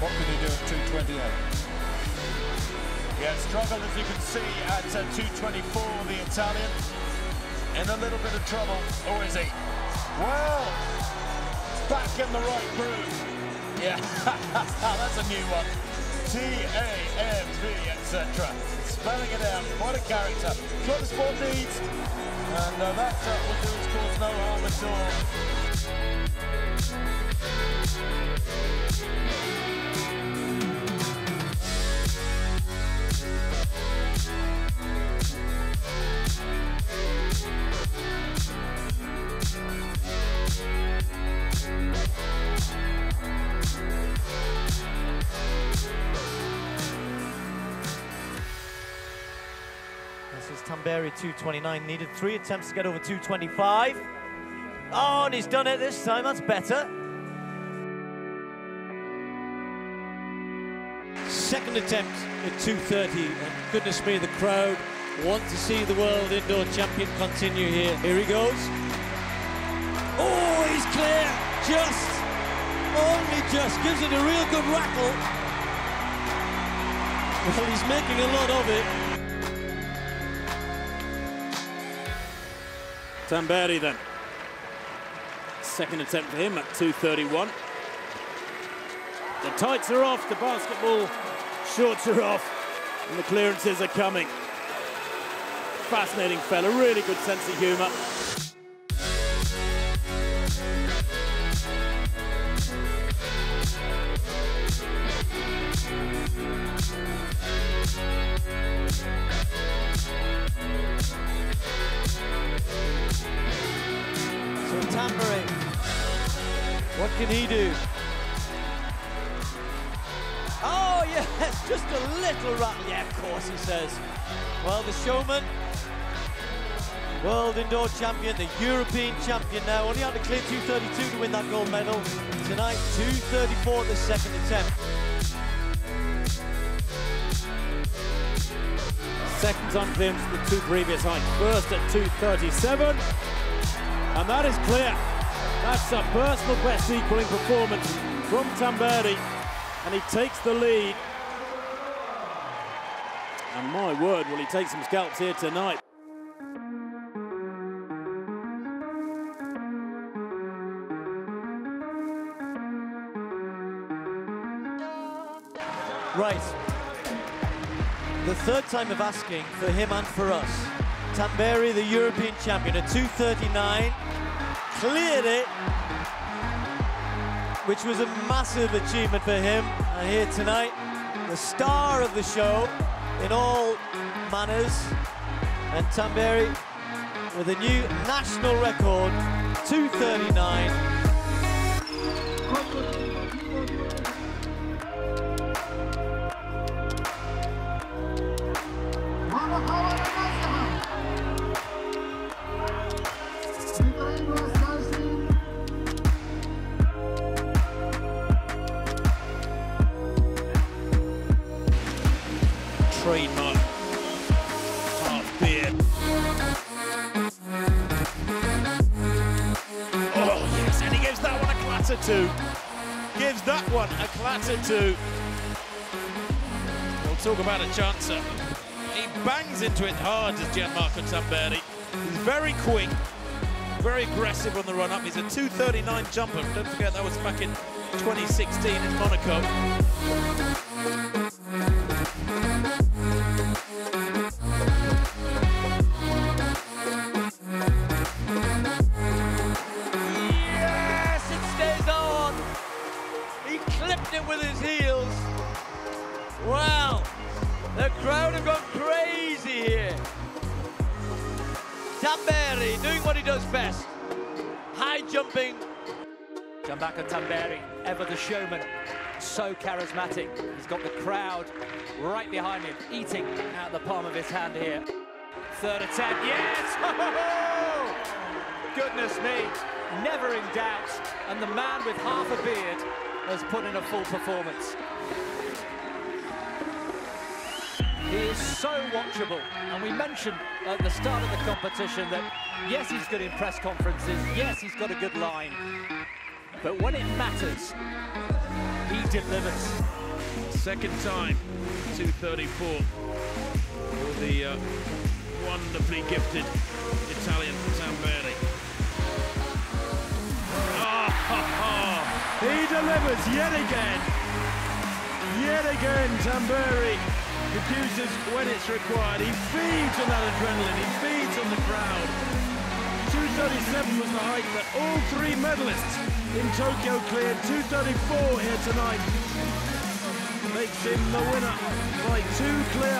What can he do at 228? Yeah, struggled, as you can see, at 224, the Italian. In a little bit of trouble, or is he? Well, back in the right groove. Yeah, that's a new one. T-A-M-B, etc. Spelling it out, what a character. Got the sport needs, and that will do his cause no harm at all. This is Tamberi, 229, needed 3 attempts to get over 225. Oh, and he's done it this time, that's better. Second attempt at 230, and goodness me, the crowd want to see the world indoor champion continue here. Here he goes. Oh, he's clear, just, only just, gives it a real good rattle. Well, he's making a lot of it. Tamberi then. Second attempt for him at 231. The tights are off, the basketball shorts are off, and the clearances are coming. Fascinating fella, really good sense of humour. So Tamberi, what can he do? Oh, yes, just a little rattle. Yeah, of course, he says. Well, the showman, world indoor champion, the European champion now. Only had to clear 232 to win that gold medal. Tonight, 234 the second attempt. Second on glimpse, the two previous heights. First at 237. And that is clear. That's a personal best equaling performance from Tamberi. And he takes the lead. And my word, will he take some scalps here tonight. Right. The third time of asking for him and for us. Tamberi, the European champion, at 239. Cleared it, which was a massive achievement for him. And here tonight, the star of the show in all manners. And Tamberi with a new national record, 239. Trademark, half beard. Oh yes, and he gives that one a clatter too. Gives that one a clatter too. We'll talk about a chancer. He bangs into it hard, as Gianmarco Tamberi. He's very quick, very aggressive on the run-up. He's a 239 jumper. Don't forget that was back in 2016 in Monaco. Clipped it with his heels. Wow, the crowd have gone crazy here. Tamberi doing what he does best, high jumping. Gianmarco Tamberi, ever the showman, so charismatic. He's got the crowd right behind him, eating out the palm of his hand here. Third attempt, yes! Oh, goodness me, never in doubt. And the man with half a beard has put in a full performance. He is so watchable, and we mentioned at the start of the competition that yes, he's good in press conferences, yes, he's got a good line, But when it matters, he delivers. Second time, 234 for the wonderfully gifted Italian Tamberi. Oh, ha, ha. He delivers yet again. Yet again, Tamberi produces when it's required. He feeds on that adrenaline, he feeds on the crowd. 237 was the height, but all three medalists in Tokyo cleared 234 here tonight. Makes him the winner by two clear